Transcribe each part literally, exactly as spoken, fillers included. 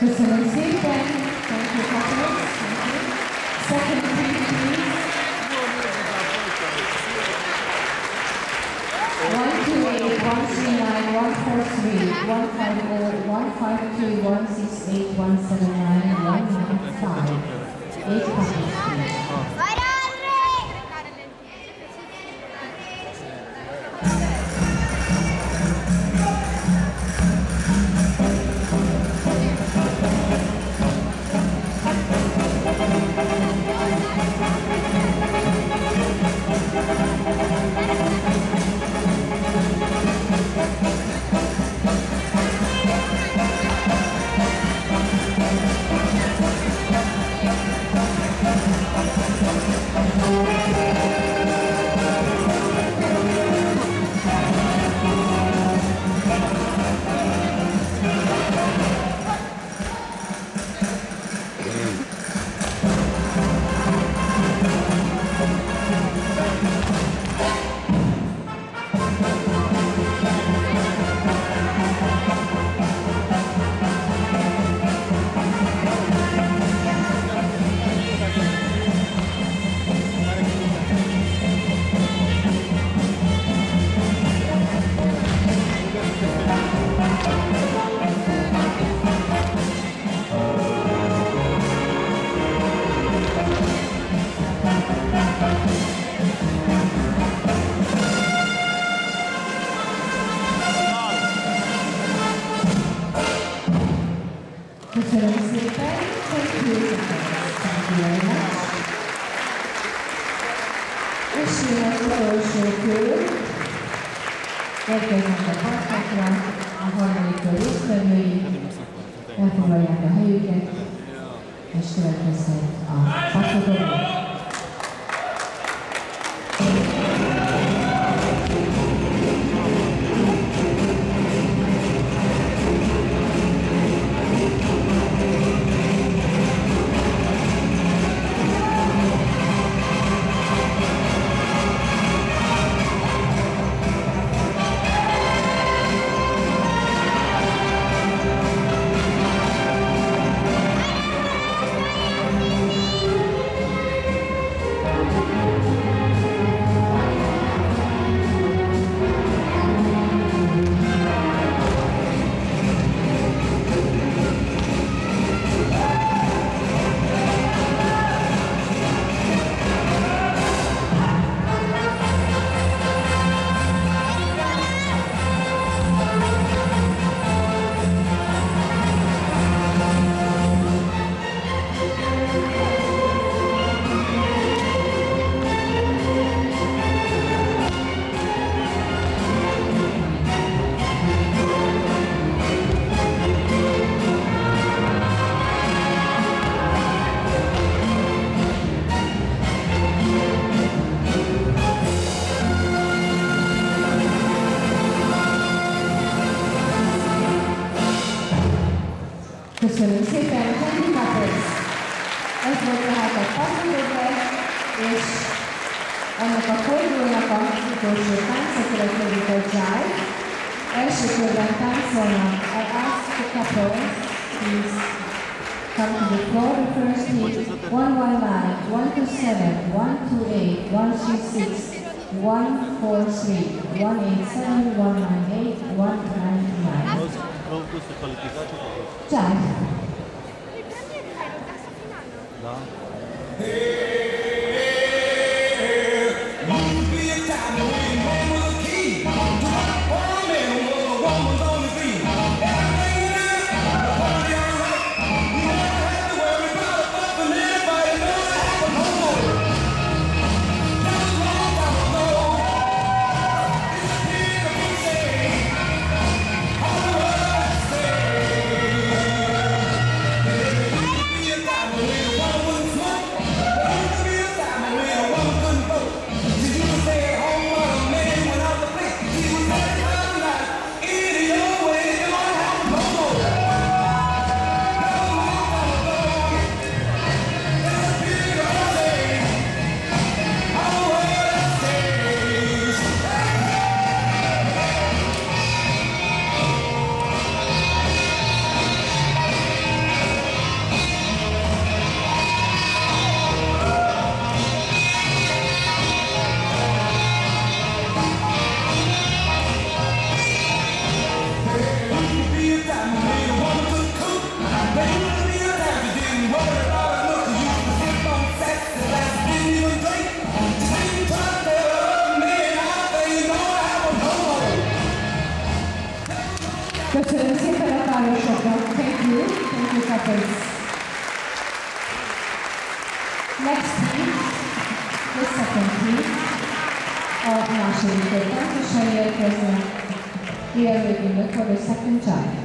Köszönöm szépen! Thank you, Katalin! Second team, please. one two eight, one three nine, one four three, one five eight, one five two, one six eight, one seven nine, one nine five. Köszönöm szépen, hogy kapsz! Ez volt tehát a faszlódás, és annak a fordulónak a utolsó tánca következik a jive. Első körben táncolnak. I ask the couples, please come to the floor. The first hit, one one nine, one two seven, one two eight, one three six, one four three, one eight seven, one nine eight, one nine nine. Non questo è qualificato per... Già. Devi prendere il tasto finale. No. Oh! please. Next team, the second team of National Data to show you present. We are ready to for the second time.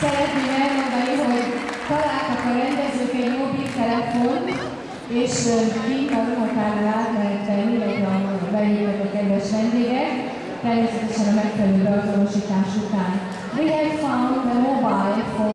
Szeretném elmondani, hogy találtak a rendezők egy mobiltelefon, és kint a ruhatárral átmehetően illetve bejöttek a kedves vendégek, természetesen a megfelelő beazonosítás után. We have found the mobile